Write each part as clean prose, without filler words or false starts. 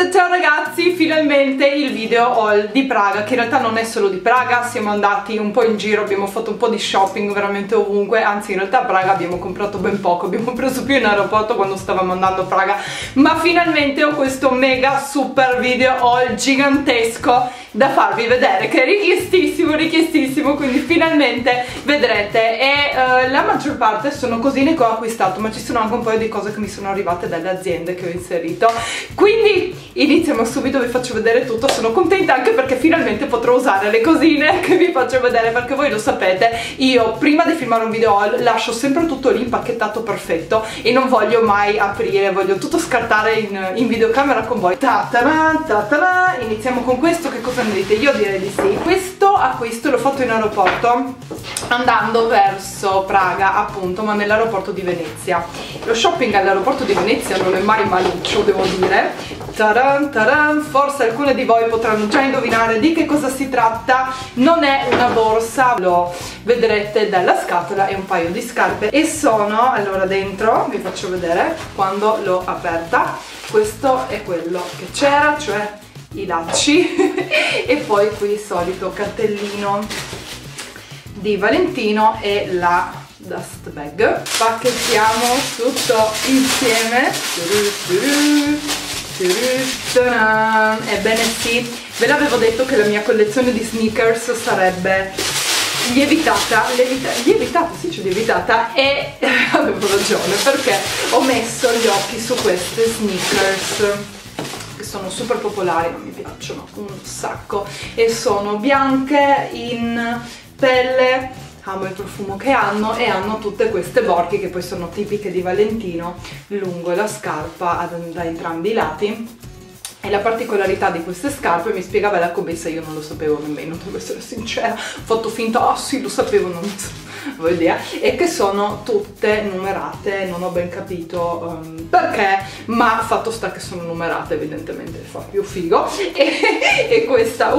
Yes, ciao ragazzi, finalmente il video haul di Praga, che in realtà non è solo di Praga, siamo andati un po' in giro, abbiamo fatto un po' di shopping veramente ovunque, anzi in realtà a Praga abbiamo comprato ben poco, abbiamo preso più in aeroporto quando stavamo andando a Praga, ma finalmente ho questo mega super video haul gigantesco da farvi vedere, che è richiestissimo, quindi finalmente vedrete. E la maggior parte sono cosine che ho acquistato, ma ci sono anche un paio di cose che mi sono arrivate dalle aziende che ho inserito. Quindi iniziamo subito, vi faccio vedere tutto. Sono contenta anche perché finalmente potrò usare le cosine che vi faccio vedere, perché voi lo sapete, io prima di filmare un video haul lascio sempre tutto lì impacchettato perfetto e non voglio mai aprire, voglio tutto scartare in videocamera con voi. Ta-ta-ra, iniziamo con questo, che cosa ne dite? Io direi di sì. Questo acquisto l'ho fatto in aeroporto andando verso Praga appunto, ma nell'aeroporto di Venezia. Lo shopping all'aeroporto di Venezia non è mai maluccio, devo dire. Taran, taran, forse alcune di voi potranno già indovinare di che cosa si tratta. Non è una borsa, lo vedrete dalla scatola, e un paio di scarpe, e sono, allora, dentro vi faccio vedere quando l'ho aperta. Questo è quello che c'era, cioè i lacci e poi qui il solito cartellino di Valentino e la dust bag. Pacchettiamo tutto insieme. Ebbene sì, ve l'avevo detto che la mia collezione di sneakers sarebbe lievitata, e avevo ragione, perché ho messo gli occhi su queste sneakers che sono super popolari, ma mi piacciono un sacco, e sono bianche in pelle. Amo il profumo che hanno, e hanno tutte queste borchie che poi sono tipiche di Valentino lungo la scarpa da entrambi i lati. E la particolarità di queste scarpe, mi spiegava la commessa, io non lo sapevo nemmeno, devo essere sincera, ho fatto finta, ah sì lo sapevo, non avevo idea, e che sono tutte numerate, non ho ben capito perché, ma fatto sta che sono numerate, evidentemente fa più figo. E questa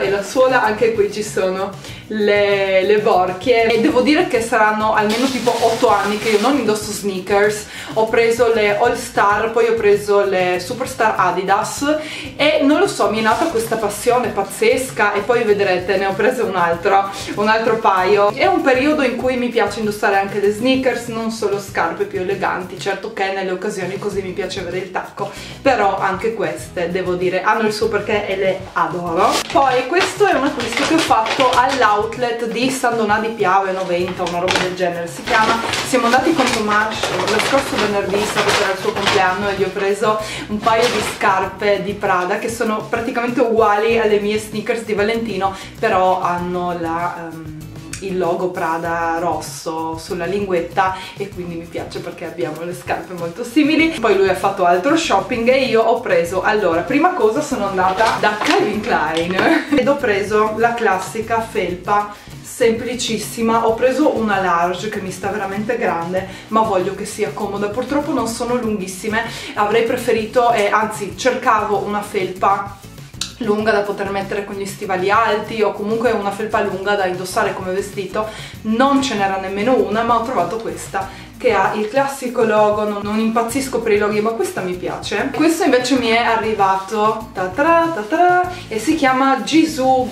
è la suola, anche qui ci sono le borchie, e devo dire che saranno almeno tipo 8 anni che io non indosso sneakers. Ho preso le All Star, poi ho preso le Superstar Adidas, e non lo so, mi è nata questa passione pazzesca, e poi vedrete, ne ho preso un altro paio. È un periodo in cui mi piace indossare anche le sneakers, non solo scarpe più eleganti, certo che nelle occasioni così mi piace avere il tacco, però anche queste, devo dire, hanno il suo perché e le adoro. Poi questo è un acquisto che ho fatto all'aula outlet di San Donà di Piave 90, una roba del genere si chiama. Siamo andati con Moschino lo scorso venerdì, era il suo compleanno, e gli ho preso un paio di scarpe di Prada che sono praticamente uguali alle mie sneakers di Valentino, però hanno il logo Prada rosso sulla linguetta, e quindi mi piace perché abbiamo le scarpe molto simili. Poi lui ha fatto altro shopping e io ho preso, allora, prima cosa sono andata da Calvin Klein ed ho preso la classica felpa semplicissima. Ho preso una large che mi sta veramente grande, ma voglio che sia comoda. Purtroppo non sono lunghissime, avrei preferito, anzi cercavo una felpa lunga da poter mettere con gli stivali alti, o comunque una felpa lunga da indossare come vestito. Non ce n'era nemmeno una, ma ho trovato questa che ha il classico logo, non impazzisco per i loghi, ma questa mi piace. Questo invece mi è arrivato, e si chiama Gisou,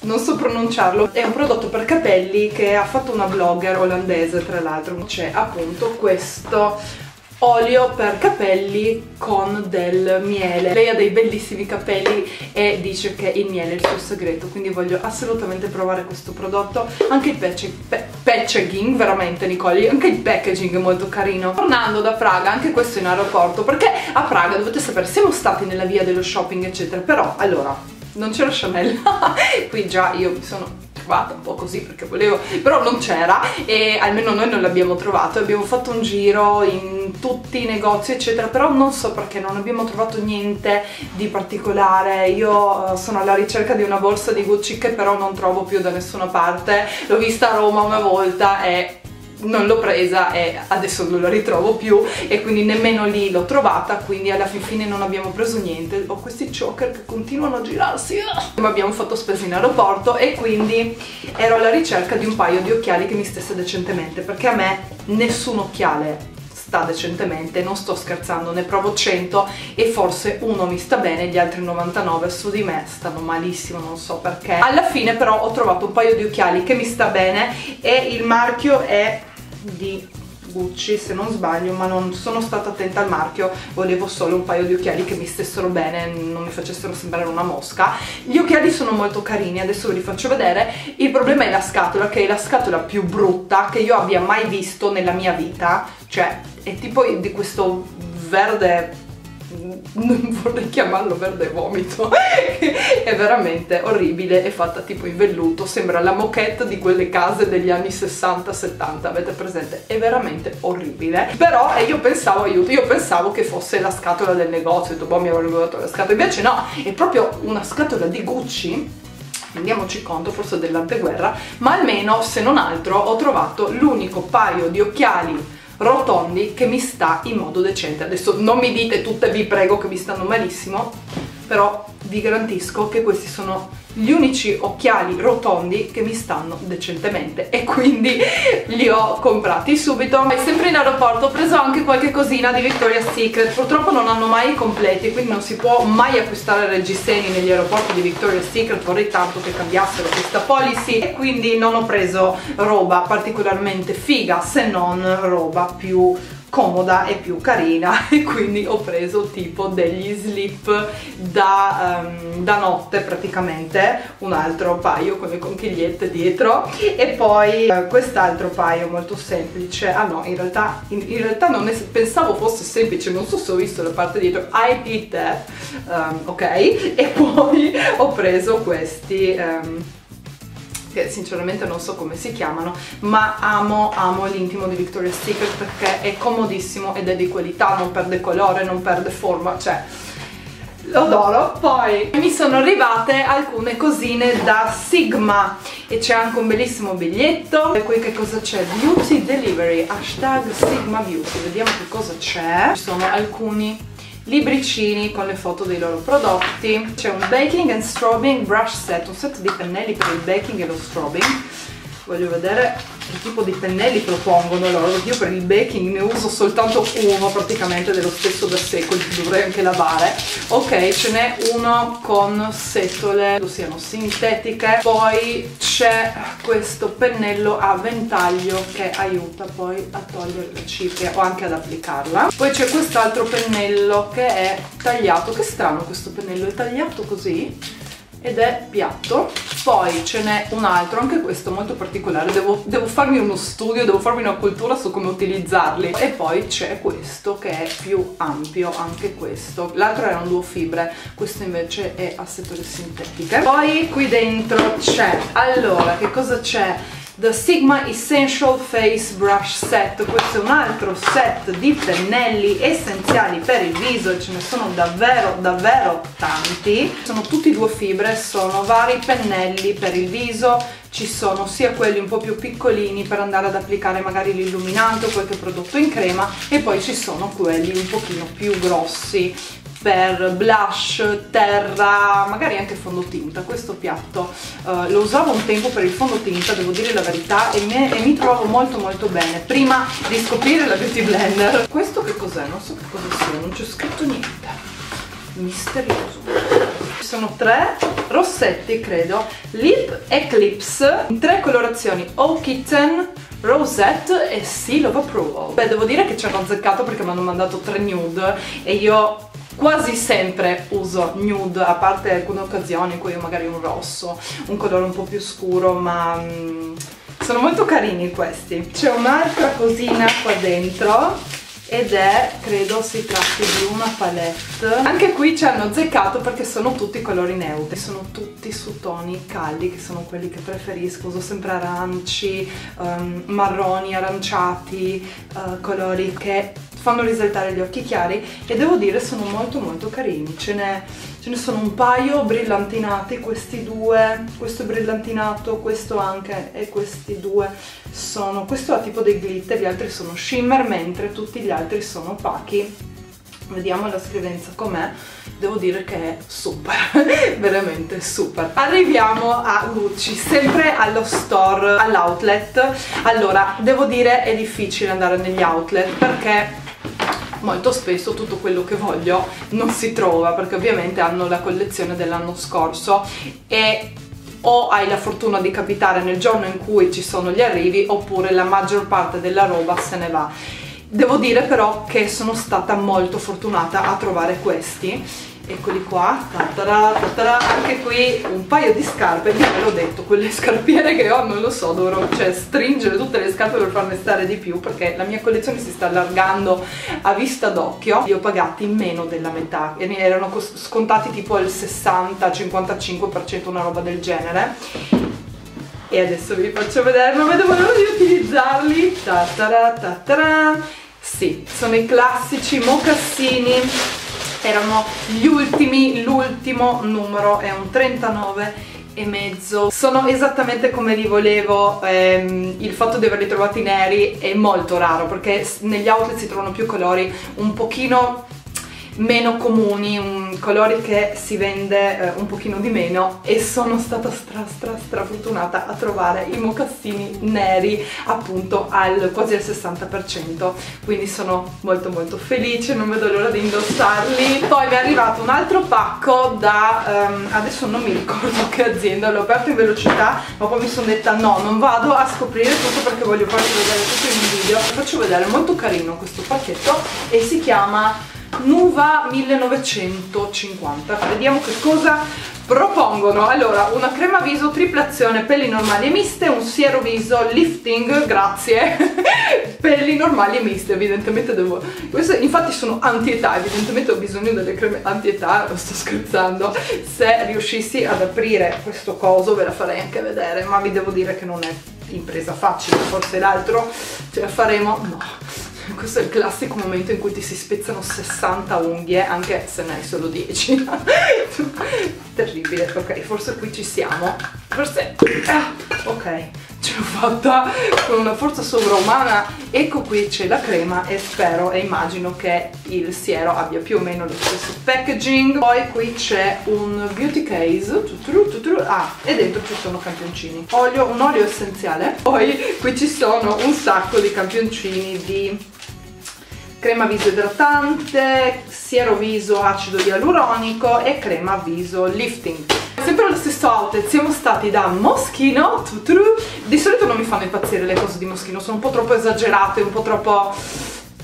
non so pronunciarlo. È un prodotto per capelli che ha fatto una blogger olandese, tra l'altro. C'è appunto questo olio per capelli con del miele. Lei ha dei bellissimi capelli e dice che il miele è il suo segreto, quindi voglio assolutamente provare questo prodotto. Anche il packaging, veramente Nicole, anche il packaging è molto carino. Tornando da Praga, anche questo in aeroporto, perché a Praga, dovete sapere, siamo stati nella via dello shopping eccetera, però allora non c'era Chanel qui già io mi sono un po' così perché volevo, però non c'era, e almeno noi non l'abbiamo trovato. Abbiamo fatto un giro in tutti i negozi eccetera, però non so perché non abbiamo trovato niente di particolare. Io sono alla ricerca di una borsa di Gucci che però non trovo più da nessuna parte. L'ho vista a Roma una volta e non l'ho presa, e adesso non la ritrovo più, e quindi nemmeno lì l'ho trovata, quindi alla fin fine non abbiamo preso niente. Ho questi choker che continuano a girarsi, ma abbiamo fatto spesa in aeroporto, e quindi ero alla ricerca di un paio di occhiali che mi stesse decentemente, perché a me nessun occhiale sta decentemente, non sto scherzando, ne provo 100 e forse uno mi sta bene, gli altri 99 su di me stanno malissimo, non so perché. Alla fine però ho trovato un paio di occhiali che mi sta bene e il marchio è di Gucci, se non sbaglio, ma non sono stata attenta al marchio, volevo solo un paio di occhiali che mi stessero bene, non mi facessero sembrare una mosca. Gli occhiali sono molto carini, adesso ve li faccio vedere. Il problema è la scatola, che è la scatola più brutta che io abbia mai visto nella mia vita, cioè è tipo di questo verde, non vorrei chiamarlo verde vomito, è veramente orribile, è fatta tipo in velluto, sembra la moquette di quelle case degli anni 60-70, avete presente? È veramente orribile. Però io pensavo, aiuto, io pensavo che fosse la scatola del negozio, ho detto boh, mi avrebbero dato la scatola, invece no, è proprio una scatola di Gucci, rendiamoci conto, forse dell'anteguerra, ma almeno, se non altro, ho trovato l'unico paio di occhiali rotondi che mi sta in modo decente. Adesso non mi dite tutte, vi prego, che mi stanno malissimo, però vi garantisco che questi sono gli unici occhiali rotondi che mi stanno decentemente e quindi li ho comprati subito. E sempre in aeroporto ho preso anche qualche cosina di Victoria's Secret, purtroppo non hanno mai i completi, quindi non si può mai acquistare reggiseni negli aeroporti di Victoria's Secret, vorrei tanto che cambiassero questa policy, e quindi non ho preso roba particolarmente figa, se non roba più comoda e più carina, e quindi ho preso tipo degli slip da notte praticamente, un altro paio con le conchigliette dietro e poi quest'altro paio molto semplice, ah no, in realtà non pensavo fosse semplice, non so se ho visto la parte dietro, I did that, ok, e poi ho preso questi che sinceramente non so come si chiamano, ma amo l'intimo di Victoria's Secret perché è comodissimo ed è di qualità, non perde colore, non perde forma, cioè l'odoro. Poi mi sono arrivate alcune cosine da Sigma e c'è anche un bellissimo biglietto. E qui che cosa c'è? Beauty Delivery, hashtag Sigma Beauty, vediamo che cosa c'è. Ci sono alcuni libricini con le foto dei loro prodotti, c'è un baking and strobing brush set, un set di pennelli per il baking e lo strobing, voglio vedere che tipo di pennelli propongono loro, perché io per il baking ne uso soltanto uno praticamente, dello stesso da secoli, dovrei anche lavare. Ok, ce n'è uno con setole, siano sintetiche, poi c'è questo pennello a ventaglio che aiuta poi a togliere la cipria o anche ad applicarla, poi c'è quest'altro pennello che è tagliato, che strano, questo pennello è tagliato così ed è piatto, poi ce n'è un altro, anche questo molto particolare, devo farmi uno studio, devo farmi una cultura su come utilizzarli, e poi c'è questo che è più ampio, anche questo, l'altro era un duo fibre, questo invece è a setole sintetiche. Poi qui dentro c'è, allora, che cosa c'è? The Sigma Essential Face Brush Set, questo è un altro set di pennelli essenziali per il viso e ce ne sono davvero tanti, sono tutti due fibre, sono vari pennelli per il viso, ci sono sia quelli un po' più piccolini per andare ad applicare magari l'illuminante o qualche prodotto in crema, e poi ci sono quelli un pochino più grossi per blush, terra, magari anche fondotinta. Questo piatto lo usavo un tempo per il fondotinta, devo dire la verità, e mi trovo molto bene prima di scoprire la Beauty Blender. Questo che cos'è? Non so che cosa sia, non c'è scritto niente, misterioso. Ci sono tre rossetti, credo, Lip Eclipse, in tre colorazioni, Oh Kitten, Rosette e Seal of Approval. Beh, devo dire che ci hanno azzeccato perché mi hanno mandato tre nude e io quasi sempre uso nude, a parte alcune occasioni in cui ho magari un rosso, un colore un po' più scuro, ma sono molto carini questi. C'è un'altra cosina qua dentro ed è, credo si tratti di una palette, anche qui ci hanno zeccato perché sono tutti colori neutri, sono tutti su toni caldi che sono quelli che preferisco, uso sempre aranci, marroni, aranciati, colori che fanno risaltare gli occhi chiari, e devo dire sono molto carini. Ce ne sono un paio brillantinati, questi due, questo è brillantinato, questo anche, e questi due sono, questo ha tipo dei glitter, gli altri sono shimmer, mentre tutti gli altri sono opachi. Vediamo la scrivenza com'è, devo dire che è super, veramente super. Arriviamo a Gucci, sempre allo store, all'outlet. Allora, devo dire è difficile andare negli outlet perché molto spesso tutto quello che voglio non si trova, perché ovviamente hanno la collezione dell'anno scorso e o hai la fortuna di capitare nel giorno in cui ci sono gli arrivi, oppure la maggior parte della roba se ne va. Devo dire però che sono stata molto fortunata a trovare questi, eccoli qua, tatara, tatara. Anche qui un paio di scarpe, io ve l'ho detto, quelle scarpiere che ho non lo so, dovrò stringere tutte le scarpe per farne stare di più, perché la mia collezione si sta allargando a vista d'occhio. Li ho pagati meno della metà, e erano scontati tipo il 60-55%, una roba del genere. E adesso vi faccio vedere, non vedo l'ora di utilizzarli. Tatara, tatara. Sì, sono i classici mocassini, erano gli ultimi, l'ultimo numero è un 39,5. Sono esattamente come li volevo. Il fatto di averli trovati neri è molto raro, perché negli outlet si trovano più colori un pochino meno comuni, colori che si vende un pochino di meno, e sono stata stra fortunata a trovare i mocassini neri appunto al quasi al 60%, quindi sono molto felice, non vedo l'ora di indossarli. Poi mi è arrivato un altro pacco da adesso non mi ricordo che azienda, l'ho aperto in velocità ma poi mi sono detta no, non vado a scoprire tutto perché voglio farvi vedere tutto in un video. Vi faccio vedere, molto carino questo pacchetto e si chiama Nuva 1950. Vediamo che cosa propongono. Allora, una crema viso tripla azione pelli normali e miste, un siero viso lifting, grazie pelli normali e miste, evidentemente devo... Queste infatti sono anti-età, evidentemente ho bisogno delle creme anti-età, sto scherzando. Se riuscissi ad aprire questo coso ve la farei anche vedere, ma vi devo dire che non è impresa facile, forse l'altro ce la faremo, no. Questo è il classico momento in cui ti si spezzano 60 unghie, anche se ne hai solo 10. Terribile, ok, forse qui ci siamo. Forse... Ah, ok, ce l'ho fatta con una forza sovraumana. Ecco qui c'è la crema e spero e immagino che il siero abbia più o meno lo stesso packaging. Poi qui c'è un beauty case, ah, e dentro ci sono campioncini. Olio, un olio essenziale. Poi qui ci sono un sacco di campioncini di... crema viso idratante, siero viso acido ialuronico e crema viso lifting. Sempre lo stesso outlet, siamo stati da Moschino. Di solito non mi fanno impazzire le cose di Moschino, sono un po' troppo esagerate, un po' troppo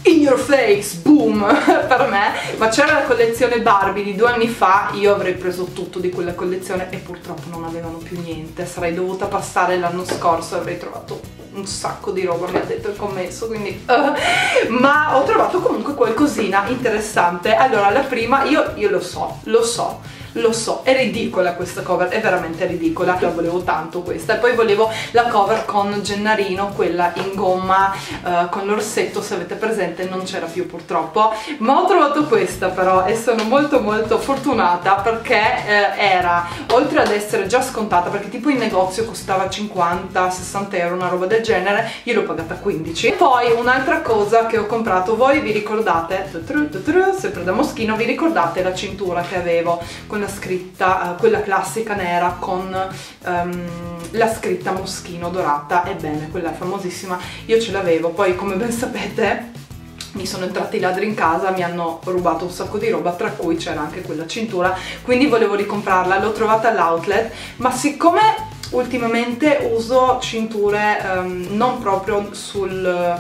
in your face, boom, per me. Ma c'era la collezione Barbie di 2 anni fa, io avrei preso tutto di quella collezione e purtroppo non avevano più niente, sarei dovuta passare l'anno scorso e avrei trovato un sacco di roba, mi ha detto il commesso, quindi ma ho trovato comunque qualcosina interessante. Allora, la prima, io lo so, è ridicola questa cover, è veramente ridicola, la volevo tanto questa, e poi volevo la cover con Gennarino, quella in gomma con l'orsetto, se avete presente, non c'era più purtroppo, ma ho trovato questa però e sono molto fortunata, perché era, oltre ad essere già scontata, perché tipo in negozio costava 50-60 euro, una roba del genere, io l'ho pagata 15. E poi un'altra cosa che ho comprato, voi vi ricordate, sempre da Moschino, vi ricordate la cintura che avevo con la scritta, quella classica nera con la scritta Moschino dorata? Ebbene, quella famosissima, io ce l'avevo, poi come ben sapete mi sono entrati i ladri in casa, mi hanno rubato un sacco di roba, tra cui c'era anche quella cintura, quindi volevo ricomprarla, l'ho trovata all'outlet, ma siccome ultimamente uso cinture non proprio sul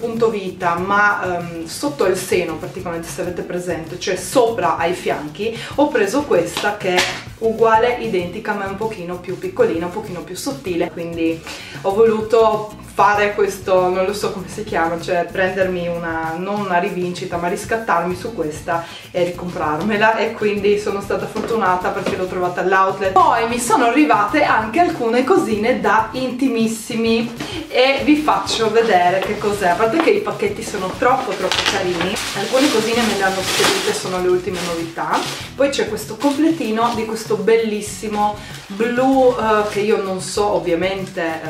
punto vita, ma sotto il seno praticamente, se avete presente, cioè sopra ai fianchi, ho preso questa che è uguale, identica, ma è un pochino più piccolina, un pochino più sottile, quindi ho voluto fare questo, non lo so come si chiama, cioè prendermi una, non una rivincita, ma riscattarmi su questa e ricomprarmela, e quindi sono stata fortunata perché l'ho trovata all'outlet. Poi mi sono arrivate anche alcune cosine da Intimissimi e vi faccio vedere che cos'è, a parte che i pacchetti sono troppo carini. Alcune cosine me le hanno spedite, sono le ultime novità. Poi c'è questo completino di questo bellissimo blu che io non so ovviamente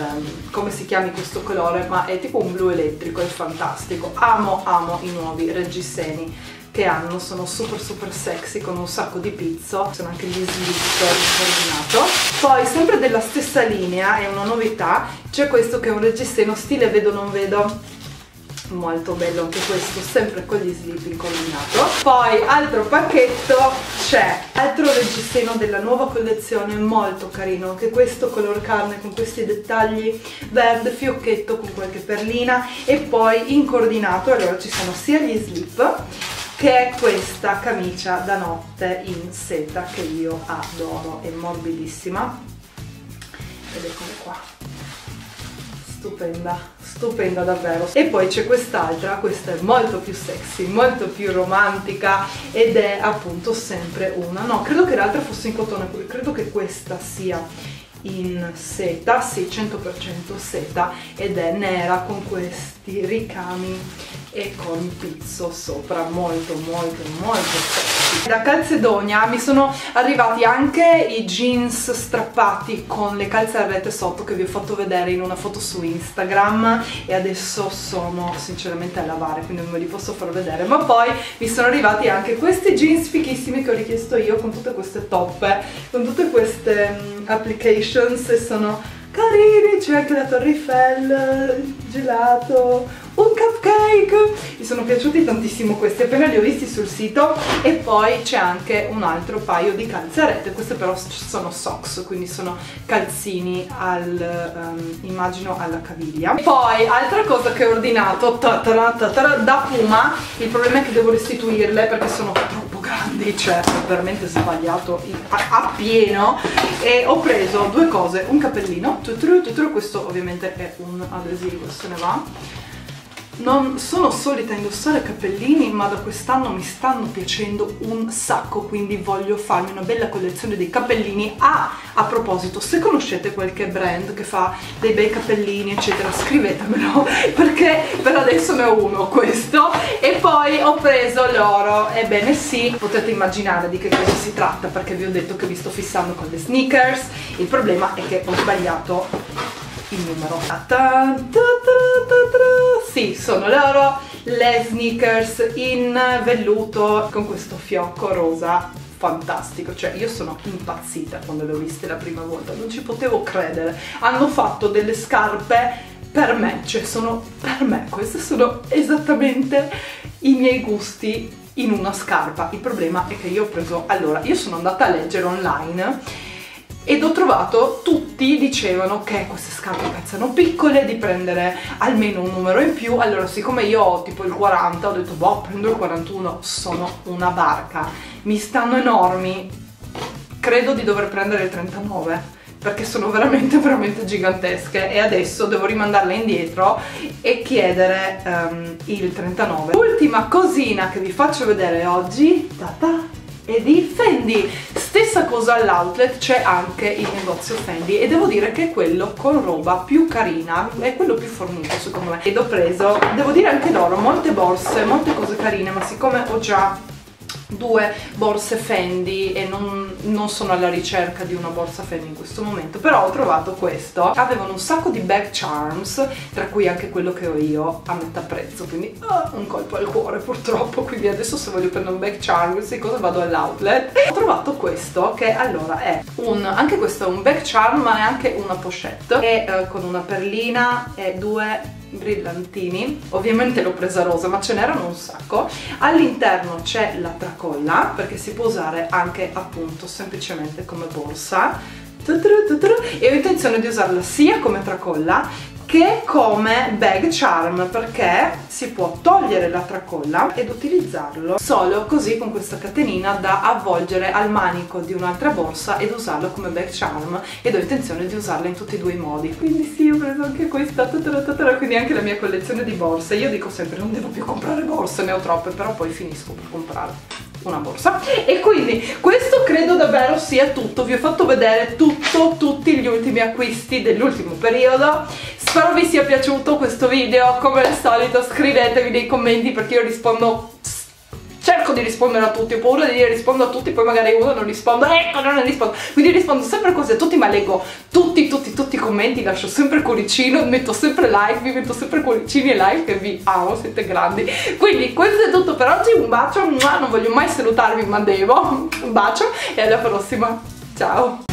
come si chiami questo colore, ma è tipo un blu elettrico, è fantastico. Amo i nuovi reggiseni che hanno, sono super sexy, con un sacco di pizzo, sono anche gli slip. Poi sempre della stessa linea, è una novità, c'è questo che è un reggiseno stile vedo non vedo, molto bello anche questo, sempre con gli slip combinato. Poi altro pacchetto, c'è altro reggiseno della nuova collezione, molto carino anche questo, color carne con questi dettagli verde fiocchetto con qualche perlina, e poi in coordinato allora ci sono sia gli slip che è questa camicia da notte in seta che io adoro, è morbidissima ed eccola qua, stupenda, stupenda davvero. E poi c'è quest'altra, questa è molto più sexy, molto più romantica ed è appunto sempre una, no, credo che l'altra fosse in cotone, credo che questa sia in seta, sì, 100% seta, ed è nera con questi ricami e con pizzo sopra, molto molto molto sexy. Da Calzedonia mi sono arrivati anche i jeans strappati con le calze a rete sotto che vi ho fatto vedere in una foto su Instagram, e adesso sono sinceramente a lavare quindi non ve li posso far vedere, ma poi mi sono arrivati anche questi jeans fichissimi che ho richiesto io, con tutte queste toppe, con tutte queste applications, e sono carini, c'è anche la Torre Eiffel, gelato, un cupcake, mi sono piaciuti tantissimo questi, appena li ho visti sul sito. E poi c'è anche un altro paio di calze a rete, queste però sono socks, quindi sono calzini immagino alla caviglia. Poi altra cosa che ho ordinato da Puma, il problema è che devo restituirle perché sono troppo grandi, cioè ho veramente sbagliato a pieno, e ho preso due cose, un cappellino, questo ovviamente è un adesivo, questo ne va. Non sono solita indossare cappellini, ma da quest'anno mi stanno piacendo un sacco, quindi voglio farmi una bella collezione dei cappellini. A proposito, se conoscete qualche brand che fa dei bei cappellini eccetera, scrivetemelo, perché per adesso ne ho uno, questo. E poi ho preso l'oro, ebbene sì, potete immaginare di che cosa si tratta, perché vi ho detto che mi sto fissando con le sneakers. Il problema è che ho sbagliato il numero. Sì, sono loro, le sneakers in velluto con questo fiocco rosa fantastico, cioè io sono impazzita quando le ho viste la prima volta, non ci potevo credere, hanno fatto delle scarpe per me, cioè sono per me, queste sono esattamente i miei gusti in una scarpa. Il problema è che io ho preso, allora io sono andata a leggere online ed ho trovato, tutti dicevano che queste scarpe cazzano piccole, di prendere almeno un numero in più. Allora siccome io ho tipo il 40, ho detto boh, prendo il 41, sono una barca, mi stanno enormi, credo di dover prendere il 39 perché sono veramente veramente gigantesche, e adesso devo rimandarle indietro e chiedere il 39. Ultima cosina che vi faccio vedere oggi, e di Fendi, stessa cosa all'outlet, c'è anche il negozio Fendi e devo dire che è quello con roba più carina, è quello più fornito secondo me, ed ho preso, devo dire anche loro, molte borse, molte cose carine, ma siccome ho già due borse Fendi e non sono alla ricerca di una borsa Fendi in questo momento, però ho trovato questo, avevano un sacco di bag charms, tra cui anche quello che ho io a metà prezzo, quindi un colpo al cuore purtroppo, quindi adesso se voglio prendere un bag charm sì, cosa vado all'outlet. Ho trovato questo che allora è anche questo è un bag charm, ma è anche una pochette e con una perlina e due brillantini, ovviamente l'ho presa rosa ma ce n'erano un sacco. All'interno c'è la tracolla perché si può usare anche appunto semplicemente come borsa, e ho intenzione di usarla sia come tracolla che come bag charm, perché si può togliere la tracolla ed utilizzarlo solo così con questa catenina da avvolgere al manico di un'altra borsa ed usarlo come bag charm, ed ho intenzione di usarla in tutti e due i modi, quindi sì, ho preso anche questa, quindi anche la mia collezione di borse. Io dico sempre non devo più comprare borse, ne ho troppe, però poi finisco per comprare una borsa. E quindi questo credo davvero sia tutto, vi ho fatto vedere tutti gli ultimi acquisti dell'ultimo periodo. Spero vi sia piaciuto questo video, come al solito scrivetevi nei commenti perché io cerco di rispondere a tutti, ho paura di dire rispondo a tutti, poi magari uno non risponde, ecco non rispondo, quindi rispondo sempre così a tutti, ma leggo tutti i commenti, lascio sempre cuoricino, metto sempre like, vi metto sempre cuoricini e like, che vi amo, siete grandi. Quindi questo è tutto per oggi, un bacio, non voglio mai salutarvi ma devo, un bacio e alla prossima, ciao!